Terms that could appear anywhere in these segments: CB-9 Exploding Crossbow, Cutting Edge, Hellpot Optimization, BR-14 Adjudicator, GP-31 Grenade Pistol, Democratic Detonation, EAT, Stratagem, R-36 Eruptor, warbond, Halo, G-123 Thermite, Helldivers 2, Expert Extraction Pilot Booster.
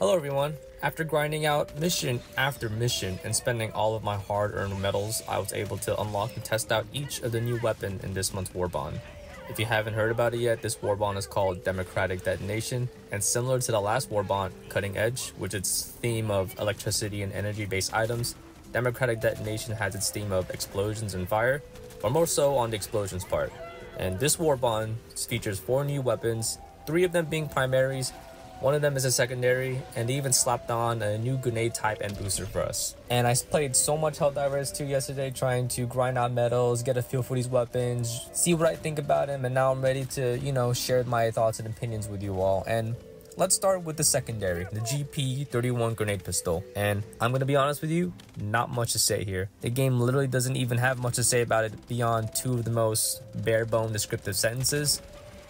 Hello everyone, after grinding out mission after mission and spending all of my hard-earned medals, I was able to unlock and test out each of the new weapon in this month's war bond. If you haven't heard about it yet, this war bond is called Democratic Detonation, and similar to the last war bond, Cutting Edge, which its theme of electricity and energy-based items, Democratic Detonation has its theme of explosions and fire, but more so on the explosions part. And this war bond features 4 new weapons, 3 of them being primaries, 1 of them is a secondary, and they even slapped on a new grenade type and booster for us. And I played so much Helldivers 2 yesterday, trying to grind out medals, get a feel for these weapons, see what I think about them, and now I'm ready to, you know, share my thoughts and opinions with you all. And let's start with the secondary, the GP-31 Grenade Pistol. And I'm gonna be honest with you, not much to say here. The game literally doesn't even have much to say about it beyond 2 of the most bare-bone descriptive sentences.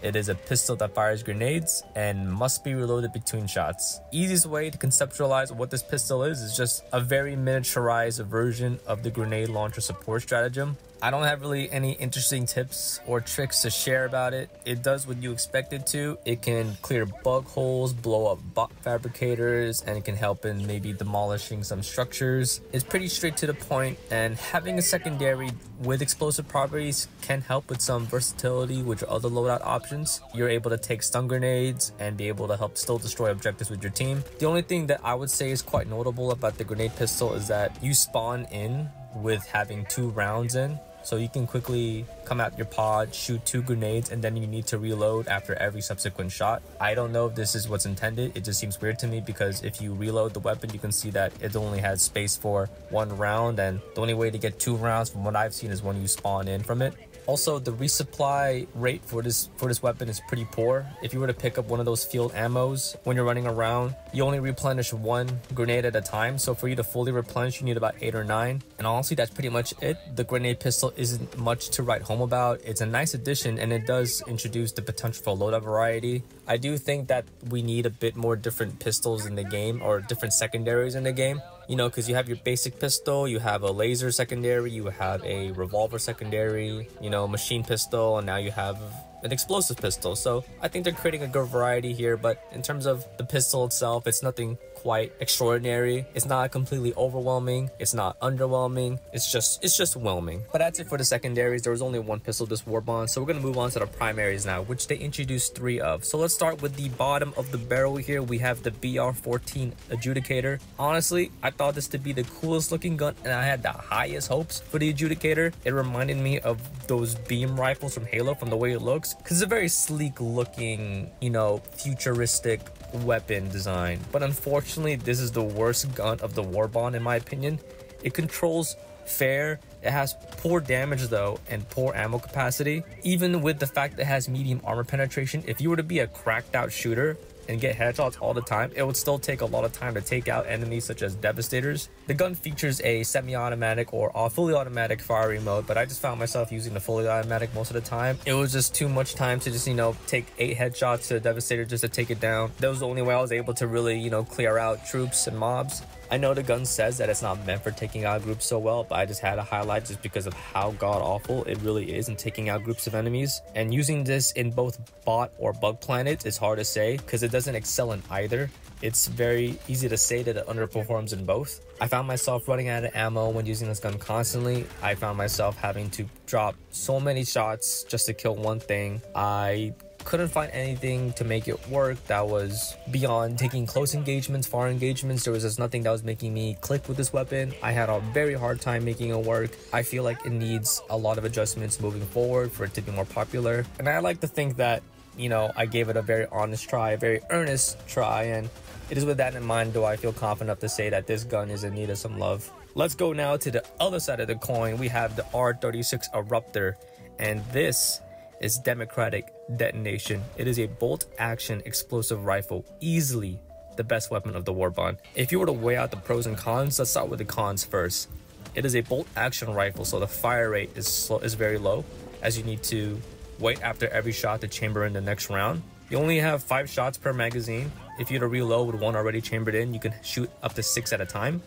It is a pistol that fires grenades and must be reloaded between shots. Easiest way to conceptualize what this pistol is just a very miniaturized version of the grenade launcher support stratagem. I don't have really any interesting tips or tricks to share about it. It does what you expect it to. It can clear bug holes, blow up bot fabricators, and it can help in maybe demolishing some structures. It's pretty straight to the point, and having a secondary with explosive properties can help with some versatility with your other loadout options. You're able to take stun grenades and be able to help still destroy objectives with your team. The only thing that I would say is quite notable about the grenade pistol is that you spawn in with having 2 rounds in, so you can quickly come out your pod, shoot 2 grenades, and then you need to reload after every subsequent shot. I don't know if this is what's intended. It just seems weird to me, because if you reload the weapon, you can see that it only has space for 1 round, and the only way to get 2 rounds from what I've seen is when you spawn in from it. Also, the resupply rate for this weapon is pretty poor. If you were to pick up one of those field ammos when you're running around, you only replenish 1 grenade at a time. So for you to fully replenish, you need about 8 or 9. And honestly, that's pretty much it. The grenade pistol isn't much to write home about. It's a nice addition, and it does introduce the potential for loadout variety. I do think that we need a bit more different pistols in the game, or different secondaries in the game. You know, because you have your basic pistol, you have a laser secondary, you have a revolver secondary, you know, machine pistol, and now you have an explosive pistol. So I think they're creating a good variety here, but in terms of the pistol itself, it's nothing quite extraordinary. It's not completely overwhelming, it's not underwhelming, it's just whelming. But that's it for the secondaries. There was only 1 pistol this war bond, so we're gonna move on to the primaries now, which they introduced 3 of. So let's start with the bottom of the barrel here. We have the BR-14 Adjudicator. Honestly, I thought this to be the coolest looking gun, and I had the highest hopes for the Adjudicator. It reminded me of those beam rifles from Halo from the way it looks, because it's a very sleek looking, you know, futuristic weapon design. But unfortunately, this is the worst gun of the war bond in my opinion. It controls fair, it has poor damage though, and poor ammo capacity. Even with the fact that it has medium armor penetration, if you were to be a cracked out shooter and get headshots all the time, it would still take a lot of time to take out enemies such as devastators. The gun features a semi-automatic or fully automatic firing mode, but I just found myself using the fully automatic most of the time. It was just too much time to just, you know, take 8 headshots to a devastator just to take it down. That was the only way I was able to really, you know, clear out troops and mobs. I know the gun says that it's not meant for taking out groups so well, but I just had to highlight just because of how god-awful it really is in taking out groups of enemies. And using this in both bot or bug planets is hard to say, because it doesn't excel in either. It's very easy to say that it underperforms in both. I found myself running out of ammo when using this gun constantly. I found myself having to drop so many shots just to kill one thing. I couldn't find anything to make it work that was beyond taking close engagements, far engagements. There was just nothing that was making me click with this weapon. I had a very hard time making it work. I feel like it needs a lot of adjustments moving forward for it to be more popular. And I like to think that, you know, I gave it a very honest try, a very earnest try, and it is with that in mind do I feel confident enough to say that this gun is in need of some love. Let's go now to the other side of the coin. We have the R-36 Eruptor, and this is Democratic Detonation. It is a bolt-action explosive rifle, easily the best weapon of the war bond. If you were to weigh out the pros and cons, let's start with the cons first. It is a bolt-action rifle, so the fire rate is very low, as you need to wait after every shot to chamber in the next round. You only have 5 shots per magazine. If you were to reload with 1 already chambered in, you can shoot up to 6 at a time.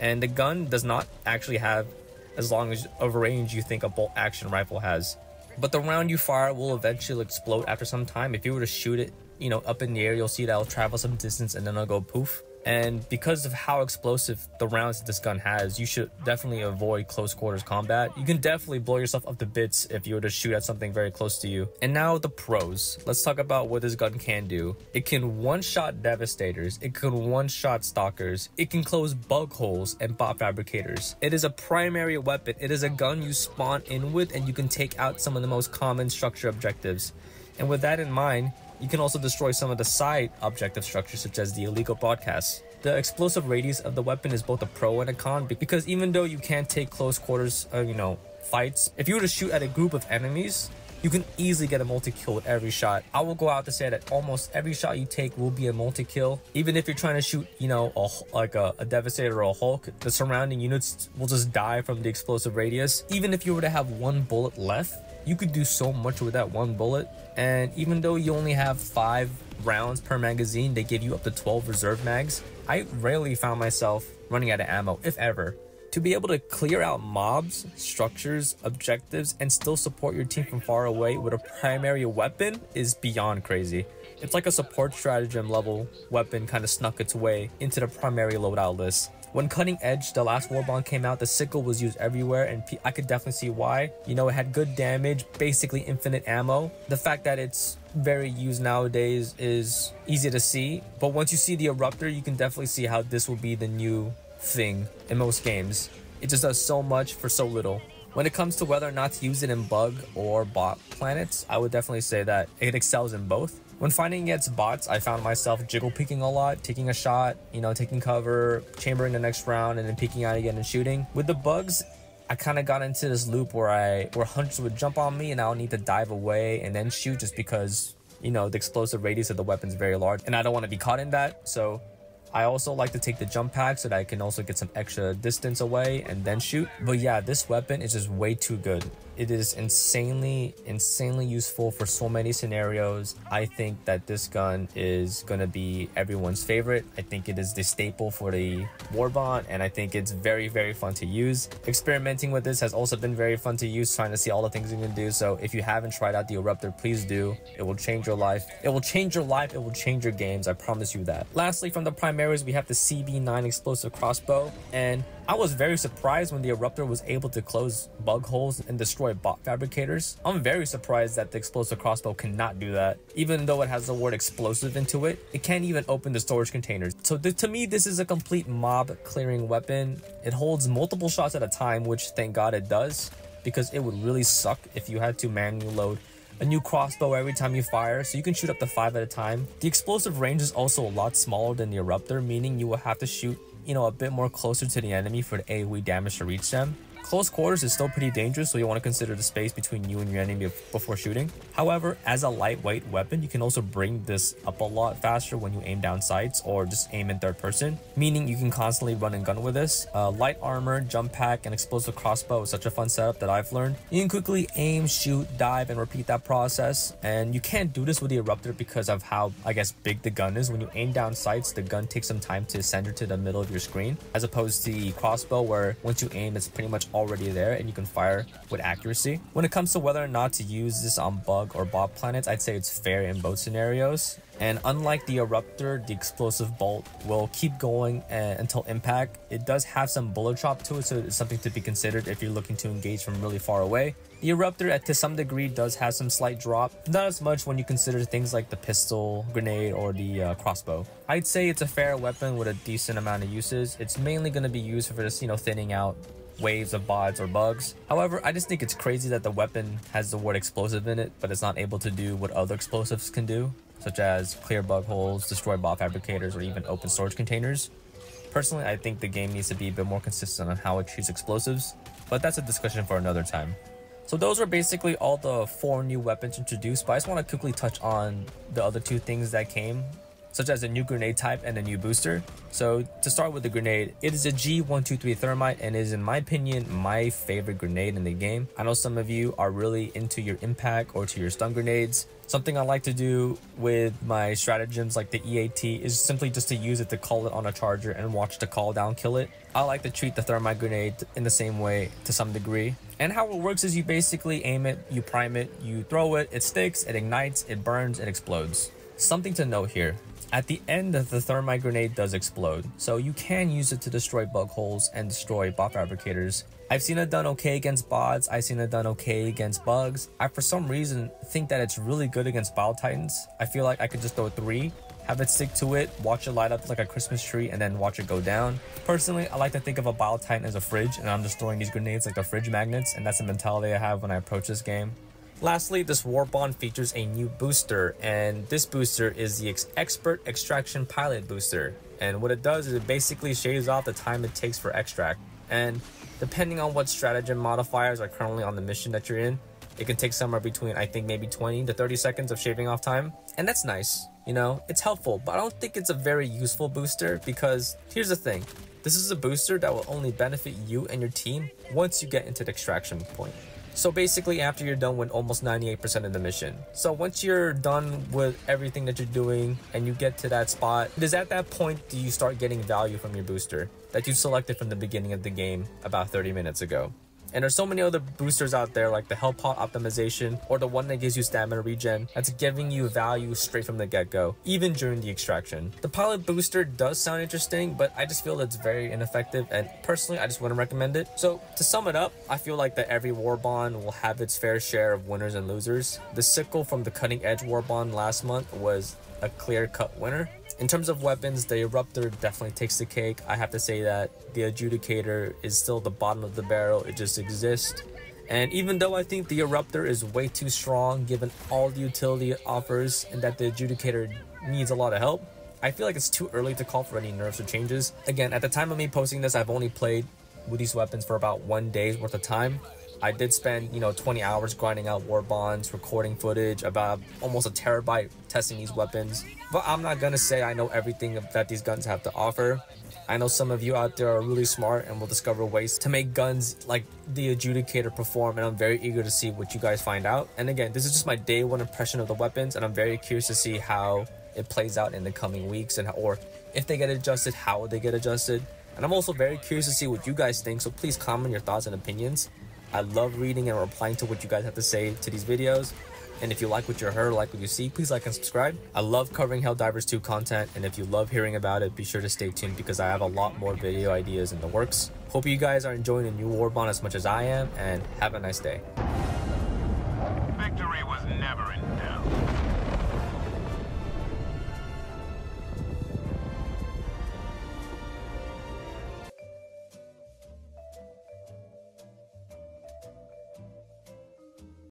And the gun does not actually have as long as of range you think a bolt-action rifle has. But the round you fire will eventually explode after some time. If you were to shoot it you know, up in the air, you'll see that it'll travel some distance and then it'll go poof. And because of how explosive the rounds that this gun has, you should definitely avoid close quarters combat. You can definitely blow yourself up to bits if you were to shoot at something very close to you. And now the pros. Let's talk about what this gun can do. It can one-shot devastators. It can one-shot stalkers. It can close bug holes and bot fabricators. It is a primary weapon. It is a gun you spawn in with, and you can take out some of the most common structure objectives. And with that in mind, you can also destroy some of the side objective structures, such as the illegal broadcasts. The explosive radius of the weapon is both a pro and a con, because even though you can't take close quarters, fights, if you were to shoot at a group of enemies, you can easily get a multi-kill with every shot. I will go out to say that almost every shot you take will be a multi-kill. Even if you're trying to shoot, a Devastator or a Hulk, the surrounding units will just die from the explosive radius. Even if you were to have one bullet left, you could do so much with that one bullet. And even though you only have 5 rounds per magazine, they give you up to 12 reserve mags. I rarely found myself running out of ammo, if ever. To be able to clear out mobs, structures, objectives, and still support your team from far away with a primary weapon is beyond crazy. It's like a support stratagem level weapon kind of snuck its way into the primary loadout list. When Cutting Edge, the last war bond, came out, the sickle was used everywhere, and I could definitely see why. You know, it had good damage, basically infinite ammo. The fact that it's very used nowadays is easy to see, but once you see the Eruptor, you can definitely see how this will be the new thing in most games. It just does so much for so little. When it comes to whether or not to use it in bug or bot planets, I would definitely say that it excels in both. When fighting against bots, I found myself jiggle peeking a lot, taking a shot, taking cover, chambering the next round, and then peeking out again and shooting. With the bugs, I kind of got into this loop where hunters would jump on me and I would need to dive away and then shoot, just because, the explosive radius of the weapon is very large and I don't want to be caught in that. So I also like to take the jump pack so that I can also get some extra distance away and then shoot. But yeah, this weapon is just way too good. It is insanely useful for so many scenarios. I think that this gun is going to be everyone's favorite. I think it is the staple for the war bond, and I think it's very, very fun to use. Experimenting with this has also been very fun to use, trying to see all the things you can do. So if you haven't tried out the Eruptor, please do. It will change your life. It will change your life. It will change your games. I promise you that. Lastly, from the primaries, we have the CB-9 Explosive Crossbow, and I was very surprised when the Eruptor was able to close bug holes and destroy bot fabricators. I'm very surprised that the Explosive Crossbow cannot do that. Even though it has the word explosive into it, it can't even open the storage containers. So to me, this is a complete mob clearing weapon. It holds multiple shots at a time, which thank God it does, because it would really suck if you had to manually load a new crossbow every time you fire, so you can shoot up to 5 at a time. The explosive range is also a lot smaller than the Eruptor, meaning you will have to shoot a bit more closer to the enemy for the AoE damage to reach them. Close quarters is still pretty dangerous, so you want to consider the space between you and your enemy before shooting. However, as a lightweight weapon, you can also bring this up a lot faster when you aim down sights or just aim in third person, meaning you can constantly run and gun with this. Light armor, jump pack, and explosive crossbow is such a fun setup that I've learned. You can quickly aim, shoot, dive, and repeat that process. And you can't do this with the Eruptor because of how, big the gun is. When you aim down sights, the gun takes some time to center to the middle of your screen, as opposed to the crossbow, where once you aim, it's pretty much already there and you can fire with accuracy. When it comes to whether or not to use this on bug or bot planets, I'd say it's fair in both scenarios. And unlike the Eruptor, the explosive bolt will keep going until impact. It does have some bullet drop to it, so it's something to be considered if you're looking to engage from really far away. The Eruptor, to some degree, does have some slight drop, not as much when you consider things like the pistol, grenade, or the crossbow. I'd say it's a fair weapon with a decent amount of uses. It's mainly going to be used for just, thinning out waves of bots or bugs. However, I just think it's crazy that the weapon has the word explosive in it, but it's not able to do what other explosives can do, such as clear bug holes, destroy bot fabricators, or even open storage containers. Personally, I think the game needs to be a bit more consistent on how it treats explosives, but that's a discussion for another time. So those are basically all the 4 new weapons introduced, but I just want to quickly touch on the other 2 things that came, such as a new grenade type and a new booster. So to start with the grenade, it is a G-123 Thermite and is, in my opinion, my favorite grenade in the game. I know some of you are really into your impact or to your stun grenades. Something I like to do with my stratagems like the EAT is simply just to use it to call it on a charger and watch the call down kill it. I like to treat the Thermite grenade in the same way to some degree. And how it works is you basically aim it, you prime it, you throw it, it sticks, it ignites, it burns, it explodes. Something to note here, at the end the thermite grenade does explode, so you can use it to destroy bug holes and destroy bot fabricators. I've seen it done okay against bots, I've seen it done okay against bugs. I for some reason think that it's really good against Bile Titans. I feel like I could just throw 3, have it stick to it, watch it light up like a Christmas tree, and then watch it go down. Personally, I like to think of a Bile Titan as a fridge, and I'm just throwing these grenades like the fridge magnets, and that's the mentality I have when I approach this game. Lastly, this war bond features a new booster, and this booster is the Expert Extraction Pilot Booster. And what it does is it basically shaves off the time it takes for extract. And depending on what stratagem modifiers are currently on the mission that you're in, it can take somewhere between, I think, maybe 20 to 30 seconds of shaving off time. And that's nice, you know, it's helpful, but I don't think it's a very useful booster, because here's the thing. This is a booster that will only benefit you and your team once you get into the extraction point. So basically after you're done with almost 98% of the mission. So once you're done with everything that you're doing and you get to that spot, it is at that point do you start getting value from your booster that you selected from the beginning of the game about 30 minutes ago. And there's so many other boosters out there like the Hellpot Optimization or the one that gives you stamina regen that's giving you value straight from the get-go, even during the extraction. The pilot booster does sound interesting, but I just feel it's very ineffective, and personally, I just wouldn't recommend it. So to sum it up, I feel like that every war bond will have its fair share of winners and losers. The sickle from the Cutting Edge war bond last month was a clear-cut winner. In terms of weapons, the Eruptor definitely takes the cake. I have to say that the Adjudicator is still the bottom of the barrel. It just exists. And even though I think the Eruptor is way too strong given all the utility it offers and that the Adjudicator needs a lot of help, I feel like it's too early to call for any nerfs or changes. Again, at the time of me posting this, I've only played with these weapons for about 1 day's worth of time. I did spend, you know, 20 hours grinding out war bonds, recording footage, about almost 1 terabyte testing these weapons. But I'm not gonna say I know everything that these guns have to offer. I know some of you out there are really smart and will discover ways to make guns like the Adjudicator perform, and I'm very eager to see what you guys find out. And again, this is just my day one impression of the weapons, and I'm very curious to see how it plays out in the coming weeks, and or if they get adjusted, how they get adjusted. And I'm also very curious to see what you guys think, so please comment your thoughts and opinions. I love reading and replying to what you guys have to say to these videos. And if you like what you heard, like what you see, please like and subscribe. I love covering Helldivers 2 content, and if you love hearing about it, be sure to stay tuned because I have a lot more video ideas in the works. Hope you guys are enjoying the new Warbond as much as I am, and have a nice day.